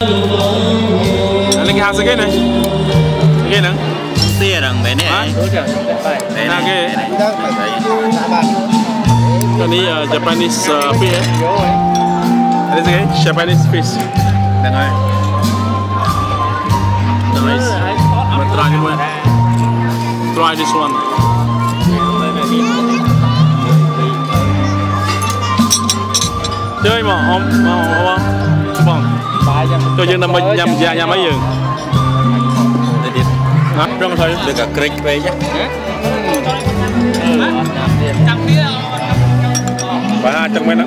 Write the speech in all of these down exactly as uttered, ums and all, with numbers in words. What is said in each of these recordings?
How's again? Again, see rằng bên này. Bên này. Cái này Japanese fish. Đây là Japanese fish. Đây này. Nice. But try this one. Try this one. Chơi mà không, không, không. Tôi dừng nằm nhầm già nhà máy dừng. Trong thời được cả Greek về chứ. Và trong mấy đó.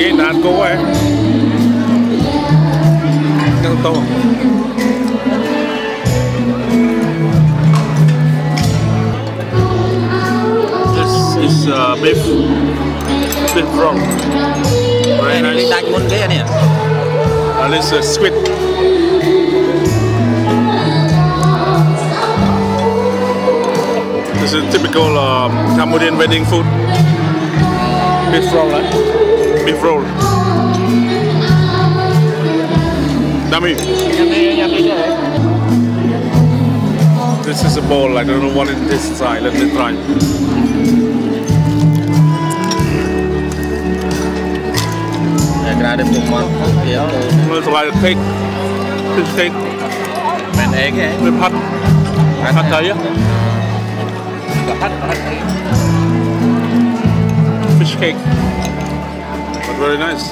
Cái đàn cố ấy. Tô. This is uh, beef, beef roll. Very nice. And this is uh, squid. This is typical uh, Cambodian wedding food. Beef roll, right? Beef roll. This is a bowl, I don't know what it is inside, let me try. It's like a cake, fish cake. An egg, eh? With pad. Pad thai. Fish cake. But very nice.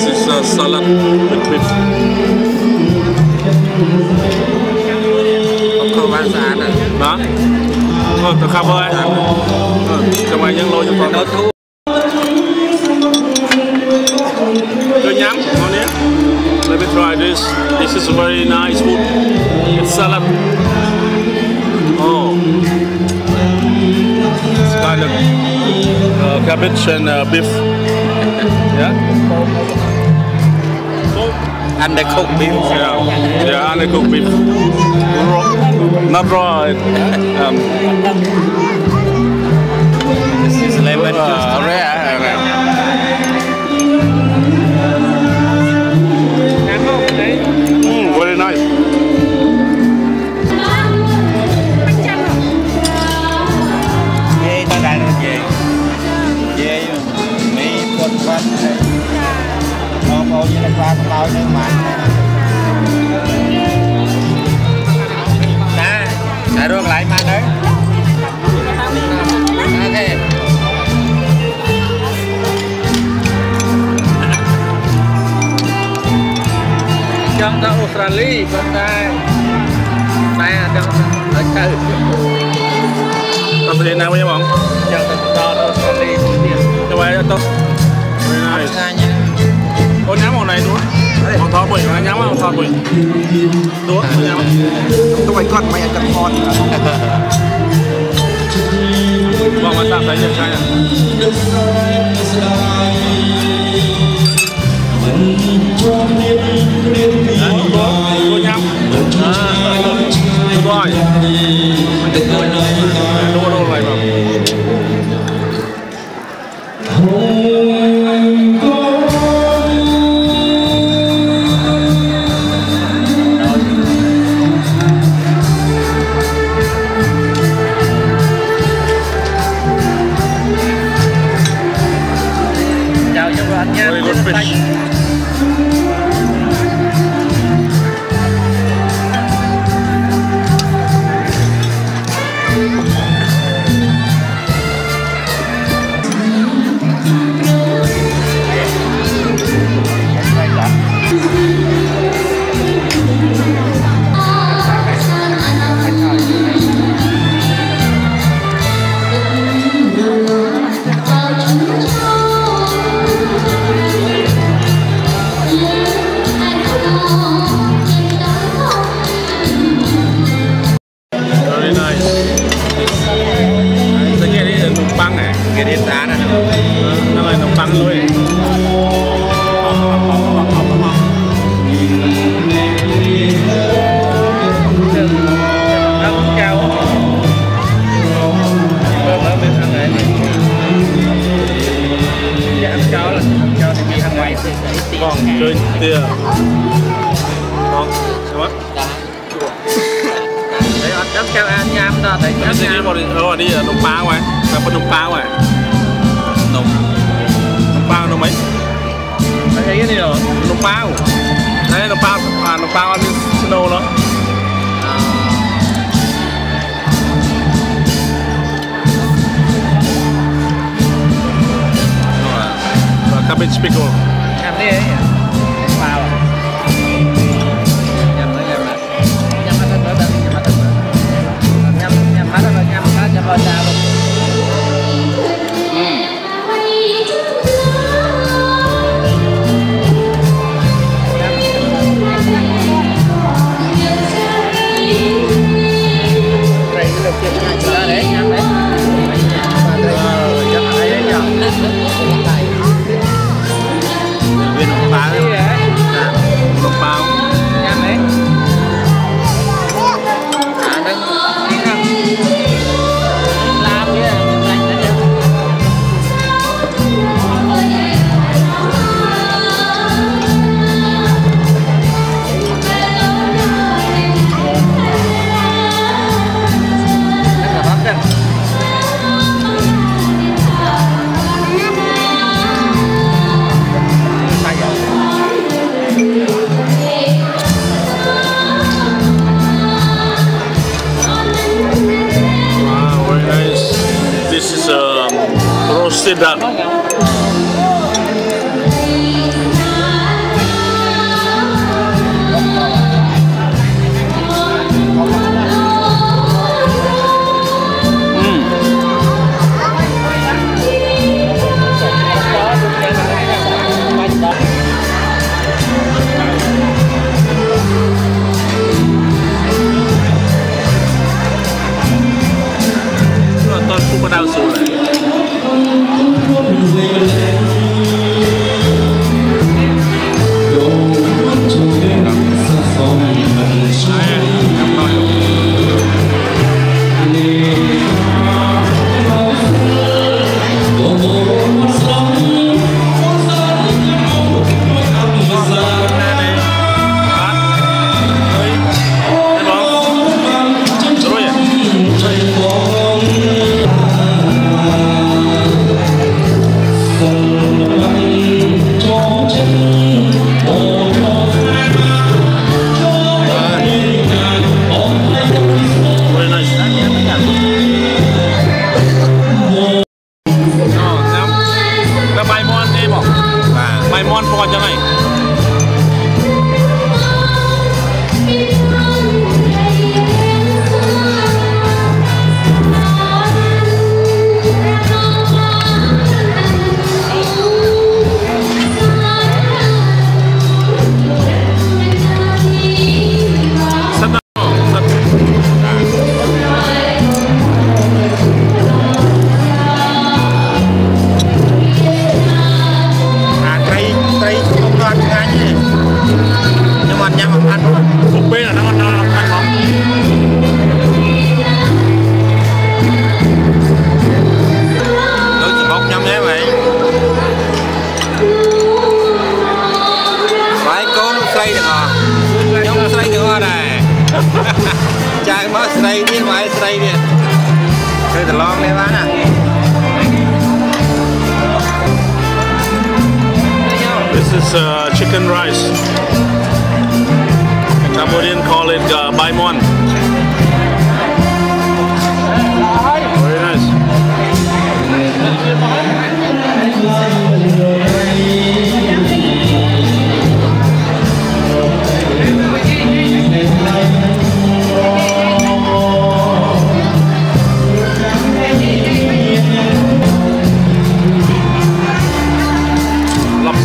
This is a salad with beef. Đó. Thôi tôi khám ơi. Cho mày những lô cho con. Tôi nhắm con nhé. Let me try this. This is a very nice food. It's salad. Oh. It's kind of uh, cabbage and uh, beef. Yeah. Undercooked beef. Yeah, yeah, undercooked beef. Raw. Not raw. um. This is lemon juice. Uh, rare. Mm, very nice. Lại mà đấy. Okay. Trong đó Australia bên đây. Đây trong ở chơi. Cambodia nào vậy bọn? Trong đó Australia Cambodia. Cho vậy đó. Very nice. Con nhám màu này đúng không? Màu thò bưởi, con nhám màu thò bưởi. Đúng không? Con nhám. Tụi mày con mày ăn cặp con. Bọn mà tạm thấy nhận trai à? Đấy, con nhám. À, đúng rồi. Đúng rồi. Đúng rồi, đúng rồi. Very good fish. cái đĩa đá này nó là nóng băng luôn. Còn chơi tia đó, sao á? Đấy, đắp cao ăn nhám đó, đấy. Đắp cao vào đi, thôi đi đồng bao này, là con đồng bao này. Đồng, đồng bao nó mấy? Đấy thấy cái này rồi, đồng bao. Đấy đồng bao, à đồng bao ăn snow đó. Cabbage pickle. Wow. Nhầm nó nhầm này, nhầm nó tới tới nhầm nó tới nhầm nhầm hết rồi nhầm hết nhầm hết ra luôn. Đây được chuyện nhà chúng ta đấy nhầm đấy. Nhầm này đấy nhầm. That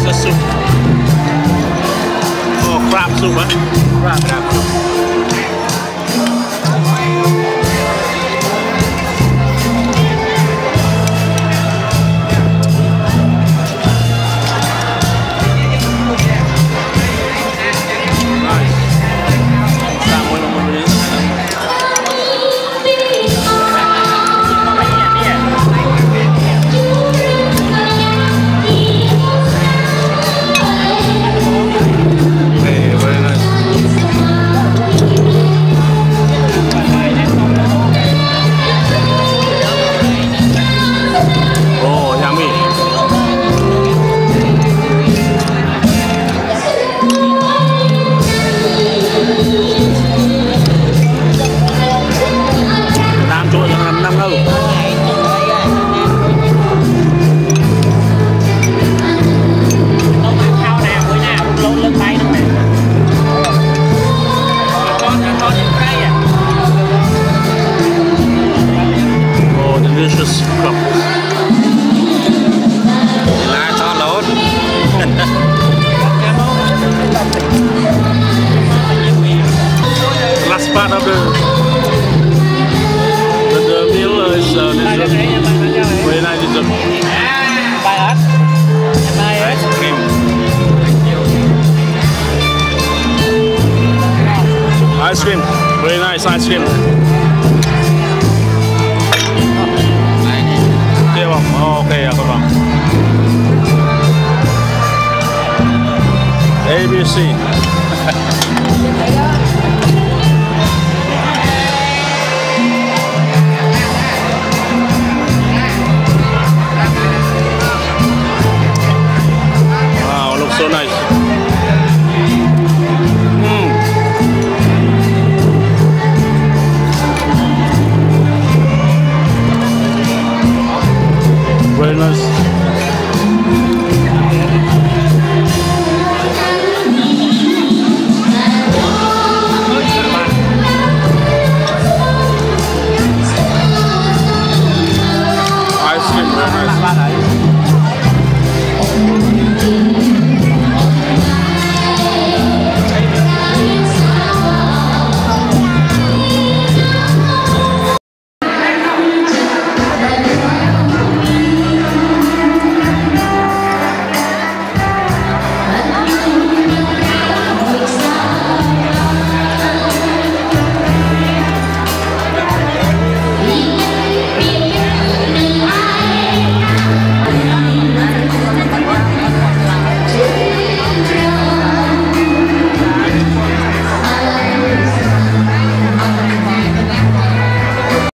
Soup, huh? Crab, crab soup. Last part of the, the, the meal is uh, this one. Very nice dessert. By us? By us? Ice cream. Ice cream. Very nice ice cream. Okay, oh, okay, A, B, C. So nice. Mm. Very nice.